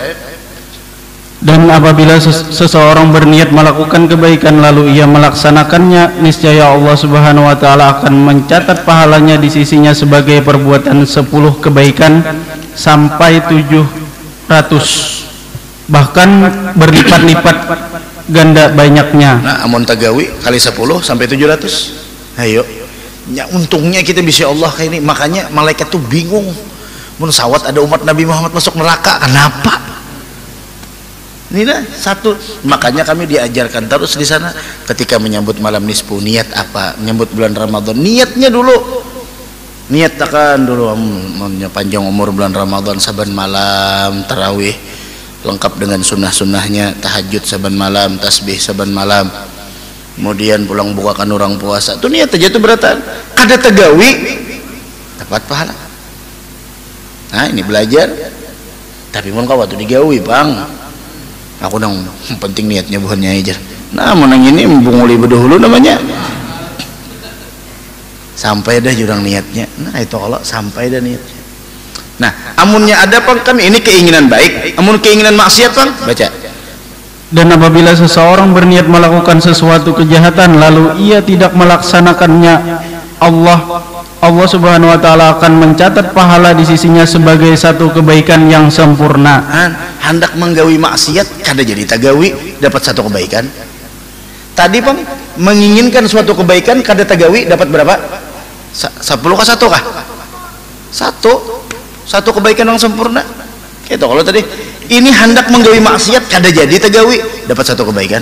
Dan apabila seseorang berniat melakukan kebaikan lalu ia melaksanakannya, niscaya Allah Subhanahu wa taala akan mencatat pahalanya di sisinya sebagai perbuatan sepuluh kebaikan sampai tujuh ratus. Bahkan berlipat-lipat ganda banyaknya. Nah, amun tagawi kali sepuluh sampai tujuh ratus. Ayo, ya, untungnya kita bisa Allah kayak ini. Makanya malaikat tuh bingung. Mun sawat ada umat Nabi Muhammad masuk neraka, kenapa? Ini dah satu. Makanya kami diajarkan terus di sana. Ketika menyambut malam nisfu niat apa? Menyambut bulan Ramadan niatnya dulu. Niat takkan dulu. Maunya panjang umur bulan Ramadan saban malam tarawih. Lengkap dengan sunnah-sunnahnya tahajud saban malam, tasbih saban malam kemudian pulang bukakan orang puasa itu niat aja itu beratan kada tegawi dapat pahala nah ini belajar tapi mun kawa tuh digawi bang aku nang penting niatnya buhannya aja nah menang ini membunguli bedahulu namanya sampai dah jurang niatnya nah itu Allah sampai dah niatnya nah amunnya ada pang kami ini keinginan baik amun keinginan maksiat pang baca dan apabila seseorang berniat melakukan sesuatu kejahatan lalu ia tidak melaksanakannya Allah Allah Subhanahu wa taala akan mencatat pahala di sisinya sebagai satu kebaikan yang sempurna hendak menggawi maksiat kada jadi tagawi dapat satu kebaikan tadi pang menginginkan suatu kebaikan kada tagawi dapat berapa sepuluh kah satu kah satu satu kebaikan yang sempurna Gitu kalau tadi ini hendak menggawi maksiat kada jadi tegawi dapat satu kebaikan.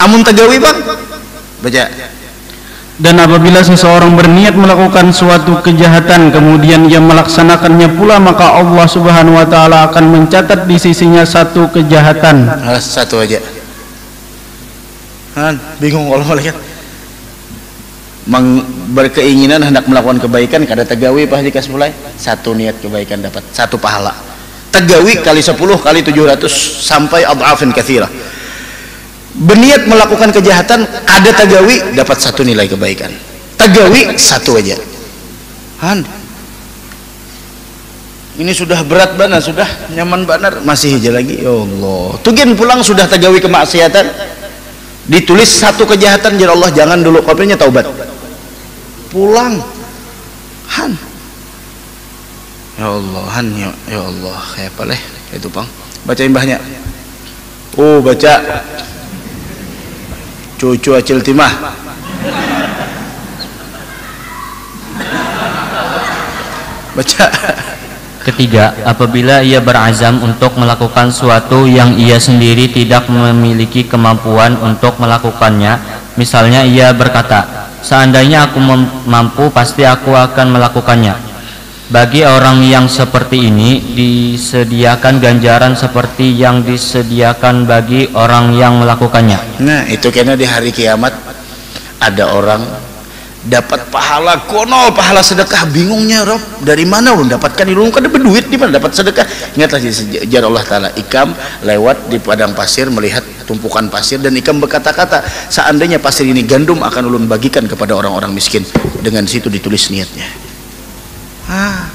Amun tegawi bang baca. Dan apabila seseorang berniat melakukan suatu kejahatan kemudian ia melaksanakannya pula, maka Allah Subhanahu wa taala akan mencatat di sisinya satu kejahatan. Nah, satu aja. Nah, bingung kalau melihat berkeinginan hendak melakukan kebaikan kada tegawi pas dikas mulai satu niat kebaikan dapat satu pahala. Tegawi kali sepuluh kali tujuh ratus sampai ad'afin katsirah. Berniat melakukan kejahatan ada tegawi dapat satu nilai kebaikan. Tegawi satu aja. Han. Ini sudah berat banar, sudah nyaman banar, masih aja lagi. Ya Allah. Tugin pulang sudah tegawi kemaksiatan. Ditulis satu kejahatan jadi Allah jangan dulu kopinya taubat. Pulang. Han. Ya Allah, han ya, ya Allah, kayak apa leh? Itu Bang. Bacain banyak. Oh, baca. Cucu acil timah baca. Ketiga, apabila ia berazam untuk melakukan suatu yang ia sendiri tidak memiliki kemampuan untuk melakukannya, misalnya ia berkata, seandainya aku mampu pasti aku akan melakukannya. Bagi orang yang seperti ini disediakan ganjaran seperti yang disediakan bagi orang yang melakukannya. Nah itu karena di hari kiamat ada orang dapat pahala kono, pahala sedekah, bingungnya Rob dari mana lu dapatkan, lu kada berduit di mana dapat sedekah. Ingatlah sejarah Allah taala, Ikam lewat di padang pasir melihat tumpukan pasir dan Ikam berkata-kata, seandainya pasir ini gandum akan ulun bagikan kepada orang-orang miskin. Dengan situ ditulis niatnya. Ah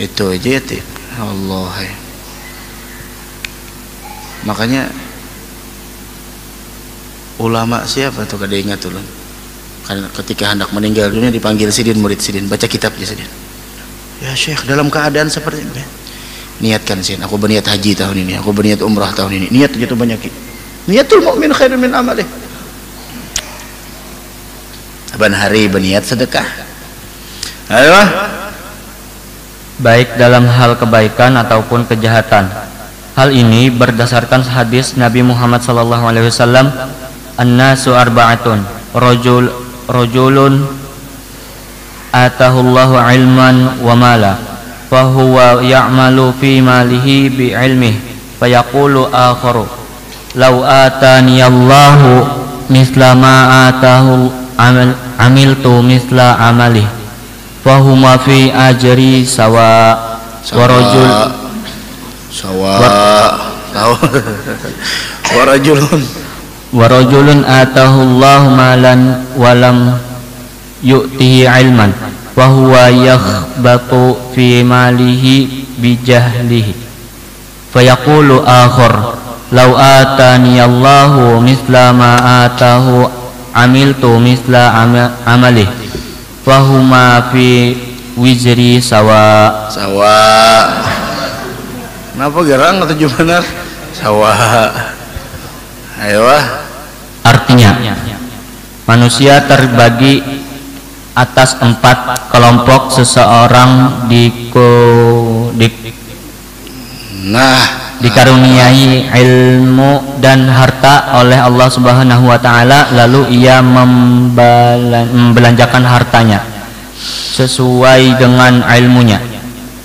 itu aja ya Allah. Makanya ulama siapa tuh kada ingat ulun, karena ketika hendak meninggal dunia dipanggil sidin, murid sidin baca kitabnya sidin. Ya Syekh, dalam keadaan seperti ini niatkan sidin, aku berniat haji tahun ini, aku berniat umrah tahun ini. Niat itu banyak. Niatul mu'min khairun min amalih. Saban hari berniat sedekah. Ayo. Baik dalam hal kebaikan ataupun kejahatan. Hal ini berdasarkan hadis Nabi Muhammad sallallahu alaihi wasallam, "An-nasu arba'atun, Rajul, rajulun atahullahu ilman wa mala fahuwa ya'malu fi malihi bi ilmihi fayaqulu akharu law ataniyallahu misla ma atahu amil, amiltu misla amali fahuma fi ajri sawa wa rajul sawa wa rajulun warajulun atahullahu malan walam yu'tihi ilman wa huwa yakhbatu fi malihi bijahlihi fayaqulu akhar law ataniyallahu misla ma atahu amiltu misla amali fahuma fi wizri sawa sawa. Kenapa gerang atau gimana? Sawa. Ayo. Artinya manusia terbagi atas empat kelompok. Seseorang diku, dik, nah, dikaruniai ilmu dan harta oleh Allah Subhanahu wa taala, lalu ia membelanjakan hartanya sesuai dengan ilmunya.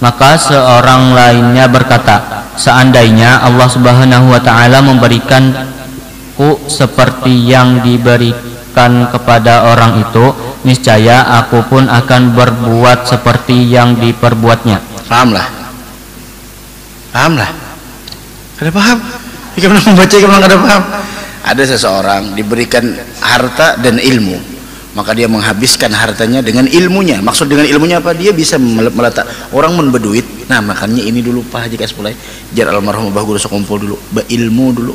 Maka seorang lainnya berkata, seandainya Allah Subhanahu wa taala memberikan ku seperti yang diberikan kepada orang itu, niscaya aku pun akan berbuat seperti yang diperbuatnya. Pahamlah, pahamlah. Kada paham? Ikam membaca, ikam kada paham. Ada seseorang diberikan harta dan ilmu, maka dia menghabiskan hartanya dengan ilmunya. Maksud dengan ilmunya apa? Dia bisa meletak orang men berduit. Nah makanya ini dulu Pak Haji Kasbulai, jar almarhum Mbah Guru Sokumpul dulu, berilmu dulu.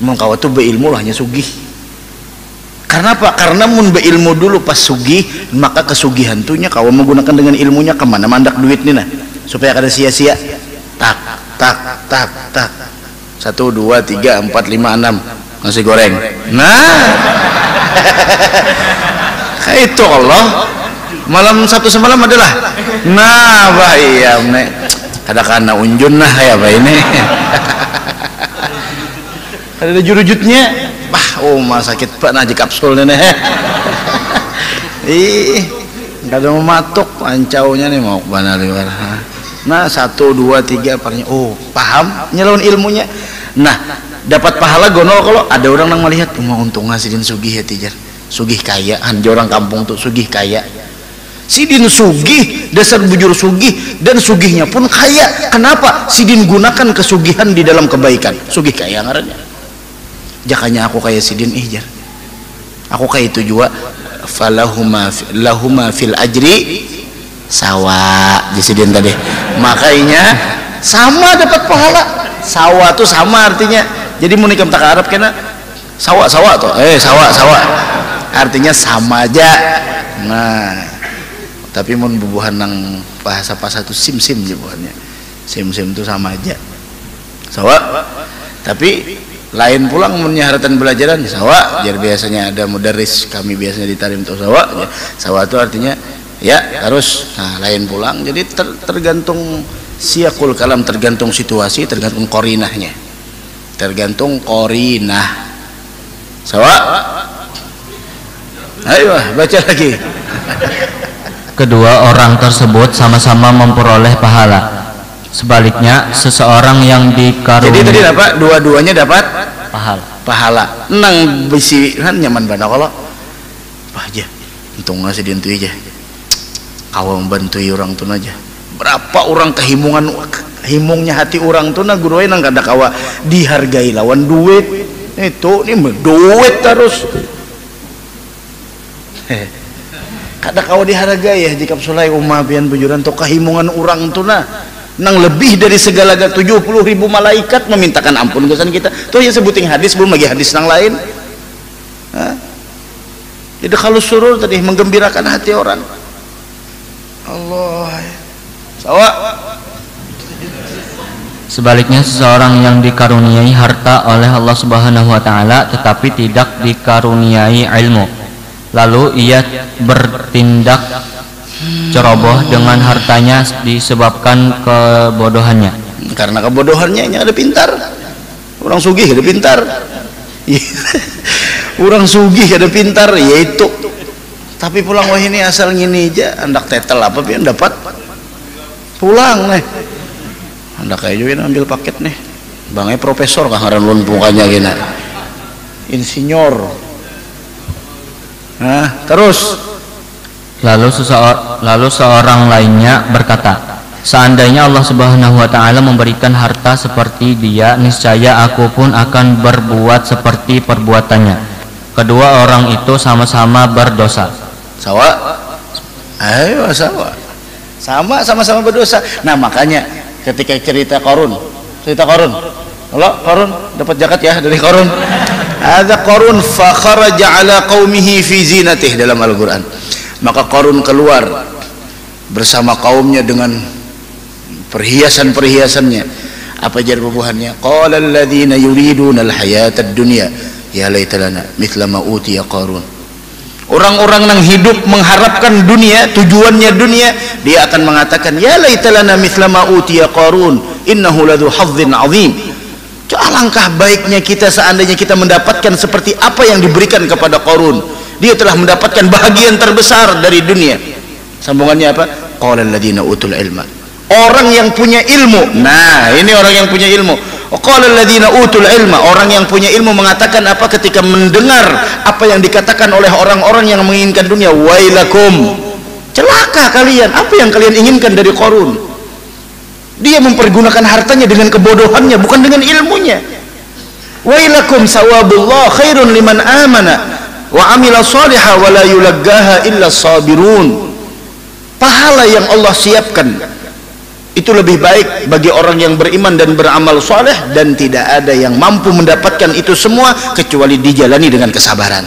Emang kau tuh beilmu lahnya sugih. Karena apa? Karena mun beilmu dulu pas sugih, maka kesugihan tuhnya kau menggunakan dengan ilmunya. Kemana mandak duit nih nah, supaya kada sia-sia. Tak, tak, tak, tak. Satu, dua, tiga, empat, lima, enam. Nasi goreng. Nah, kayak itu Allah. Malam satu semalam adalah. Nah, bahaya nek. ada karena unjun nah ya apa ini ada jurujutnya wah oh masa sakit pak naji kapsul ini ih nggak ada mau matuk ancaunya nih mau kemana luar nah satu dua tiga parnya oh paham nyelon ilmunya nah dapat pahala gonol kalau ada orang yang melihat cuma untung ngasidin sugih ya tijar sugih kaya anjir orang kampung tuh sugih kaya sidin sugih dasar bujur sugih dan sugihnya pun kaya kenapa sidin gunakan kesugihan di dalam kebaikan sugih kaya ngarannya jakanya aku kaya sidin ihjar aku kaya itu juga falahuma lahuma fil ajri sawa di sidin tadi makanya sama dapat pahala sawa tuh sama artinya jadi munikam tak Arab kena sawa-sawa tuh eh sawa-sawa artinya sama aja nah tapi mun bubuhan nang bahasa-bahasa itu sim-sim bubuhannya sim-sim tuh sama aja sawa tapi lain pulang munnya haratan belajaran sawa jadi biasanya ada mudaris kami biasanya ditarim tuh sawa sawa tuh artinya ya harus nah lain pulang jadi ter tergantung siakul kalam tergantung situasi tergantung korinahnya tergantung korinah sawa ayo baca lagi kedua orang tersebut sama-sama memperoleh pahala sebaliknya seseorang yang dikaruniai jadi tadi dapat dua-duanya dapat pahala pahala nang bisi kan nyaman banget kalau wah aja untung ngasih diuntui aja kalau membantu orang tuh aja berapa orang kehimungan himungnya hati orang tuh nah guru nang kada kawa dihargai lawan duit itu ini duit terus kada kawa dihargai ya jika sulai umah pian bujuran tuh kehimungan orang tuh nah nang lebih dari segala tujuh puluh ribu malaikat memintakan ampun kesan kita tuh ya sebuting hadis belum lagi hadis nang lain ha? Jadi kalau surur tadi menggembirakan hati orang Allah sawa. Sebaliknya seseorang yang dikaruniai harta oleh Allah Subhanahu wa taala tetapi tidak dikaruniai ilmu. Lalu ia bertindak ceroboh dengan hartanya disebabkan kebodohannya. Karena kebodohannya ada pintar. Orang sugih ada pintar. Orang sugih ada pintar yaitu tapi pulang wah ini asal ngini aja andak tetel apa pian dapat pulang nih anda kayak juga ambil paket nih bangnya profesor kah ngaran lun mukanya gini insinyur nah terus lalu seseorang lalu seorang lainnya berkata seandainya Allah Subhanahu wa taala memberikan harta seperti dia niscaya aku pun akan berbuat seperti perbuatannya kedua orang itu sama-sama berdosa sawa ayo sawa sama sama-sama berdosa. Nah makanya ketika cerita Qarun, cerita Qarun, lo Qarun dapat zakat ya dari Qarun. Ada Qarun fakharaja ala qaumihi fi zinatih dalam Al-Qur'an. Maka Qarun keluar bersama kaumnya dengan perhiasan-perhiasannya. Apa jar bubuhannya? Qala alladziina yuriduna al-hayata ad-dunya ya laita lana mithla ma utiya Qarun. Orang-orang yang hidup mengharapkan dunia, tujuannya dunia, dia akan mengatakan, ya laitalana mithla ma utiya Qarun, innahu ladzu hazzin azim. Alangkah baiknya kita seandainya kita mendapatkan seperti apa yang diberikan kepada Qarun. Dia telah mendapatkan bahagian terbesar dari dunia. Sambungannya apa? Qala alladziina utul ilma. Orang yang punya ilmu. Nah, ini orang yang punya ilmu. Qala alladziina utul ilma, orang yang punya ilmu mengatakan apa ketika mendengar apa yang dikatakan oleh orang-orang yang menginginkan dunia, wailakum. Celaka kalian, apa yang kalian inginkan dari Qarun? Dia mempergunakan hartanya dengan kebodohannya, bukan dengan ilmunya. Wailakum sawabullah khairun liman amana wa amila shalihan wa la yulaggaha illa sabirun. Pahala yang Allah siapkan itu lebih baik bagi orang yang beriman dan beramal soleh dan tidak ada yang mampu mendapatkan itu semua kecuali dijalani dengan kesabaran.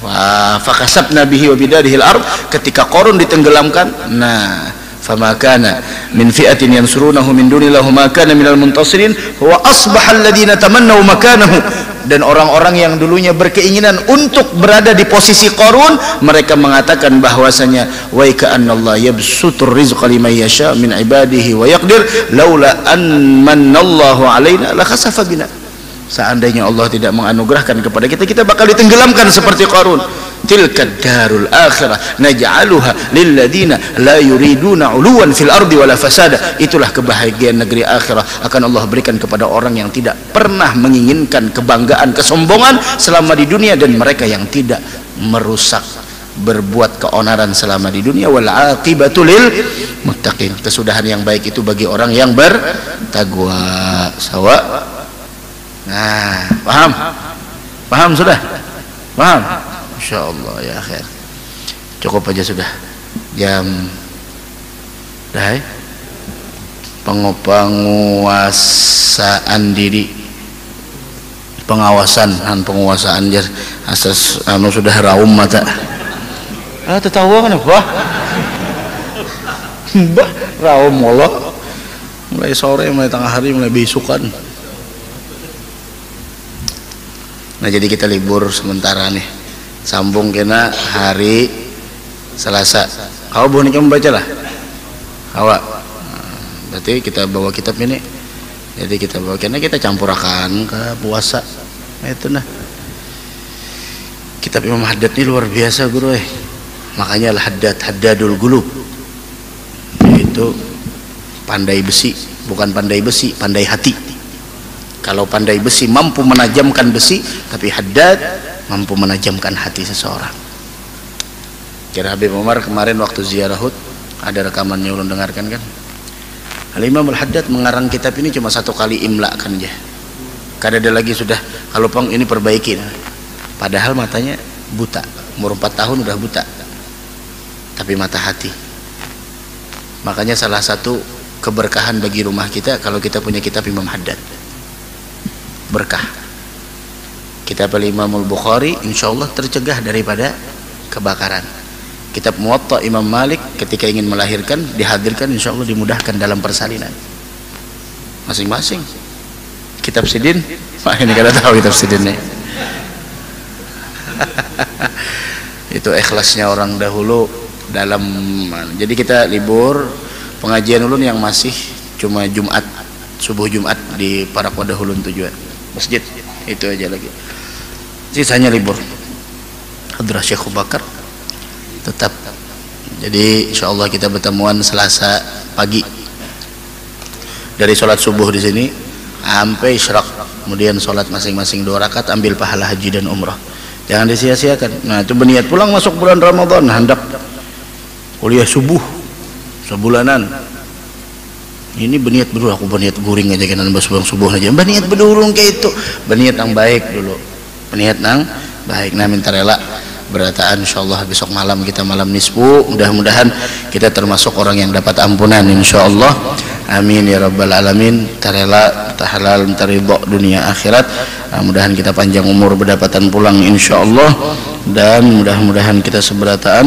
Wah, fakasabna bihi wa bidarihi al-ard ketika Qarun ditenggelamkan. Nah, famakana min fi'atin yansurunahu min dunillahi ma kana minal muntasirin wa asbaha alladziina tamannaw makanahu Dan orang-orang yang dulunya berkeinginan untuk berada di posisi Qarun, mereka mengatakan bahwasanya wa ka'anallahu yabsutur rizqa liman yasha min ibadihi wa yaqdir laula an manallahu alaina la khasafa bina. Seandainya Allah tidak menganugerahkan kepada kita, kita bakal ditenggelamkan seperti Qarun. Tilkad darul akhirah naj'aluha lilladzina la yuriduna 'uluwan fil ardi wala fasada. Itulah kebahagiaan negeri akhirah akan Allah berikan kepada orang yang tidak pernah menginginkan kebanggaan, kesombongan selama di dunia, dan mereka yang tidak merusak, berbuat keonaran selama di dunia. Wal aqibatu lil muttaqin. Kesudahan yang baik itu bagi orang yang bertaqwa. Sawa. Nah, paham? Paham sudah? Paham? Insya Allah ya akhir. Cukup aja sudah. Jam dah. Penguasaan diri. Pengawasan dan penguasaan jas asas anu sudah raum mata. Ah tetawa kan bah. Bah raum molo. Mulai sore, mulai tengah hari, mulai besukan. Nah jadi kita libur sementara nih, sambung kena hari Selasa. Kau boleh kamu baca lah, awak. Berarti kita bawa kitab ini, jadi kita bawa kena kita campurakan ke puasa. Nah, itu nah. Kitab Imam Haddad ini luar biasa guru eh. Makanya Al Haddad Haddadul Gulub, itu pandai besi, bukan pandai besi, pandai hati. Kalau pandai besi mampu menajamkan besi, tapi Haddad mampu menajamkan hati seseorang. Kira Habib Umar kemarin waktu ziarah Uhud, ada rekamannya ulun dengarkan kan. Al-Imamul Haddad mengarang kitab ini cuma satu kali imlakan aja. Kadada lagi sudah, kalau pang ini perbaiki. Padahal matanya buta, umur empat tahun udah buta. Tapi mata hati. Makanya salah satu keberkahan bagi rumah kita kalau kita punya kitab Imam Haddad. Berkah. Kitab Al-Imamul Bukhari insya Allah tercegah daripada kebakaran. Kitab Muwatta Imam Malik ketika ingin melahirkan dihadirkan insya Allah dimudahkan dalam persalinan masing-masing. Kitab Sidin Pak ini kada tahu kitab Sidinnya. Itu ikhlasnya orang dahulu dalam. Jadi kita libur pengajian ulun yang masih cuma Jumat, subuh Jumat di Parakwada Hulun tujuan masjid, itu aja lagi sisanya libur. Hadrah Syekh Bakar tetap. Jadi insya Allah kita bertemuan Selasa pagi dari sholat subuh di sini sampai isyraq, kemudian sholat masing-masing dua rakaat, ambil pahala haji dan umrah, jangan disia-siakan. Nah itu berniat pulang masuk bulan Ramadan hendak kuliah subuh sebulanan ini berniat dulu, aku berniat guring aja kan nambah sebelum subuh aja berniat berdurung kayak itu, berniat yang baik dulu, berniat yang baik. Nah minta rela berataan insyaallah besok malam kita malam nisfu, mudah-mudahan kita termasuk orang yang dapat ampunan insyaallah. Amin ya rabbal alamin. Tarela tahalal taridho dunia akhirat. Nah, mudahan kita panjang umur berdapatan pulang insyaallah, dan mudah-mudahan kita seberataan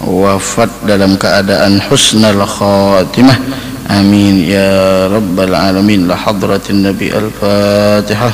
wafat dalam keadaan husnul khatimah. آمين يا رب العالمين لحضرة النبي الفاتحة.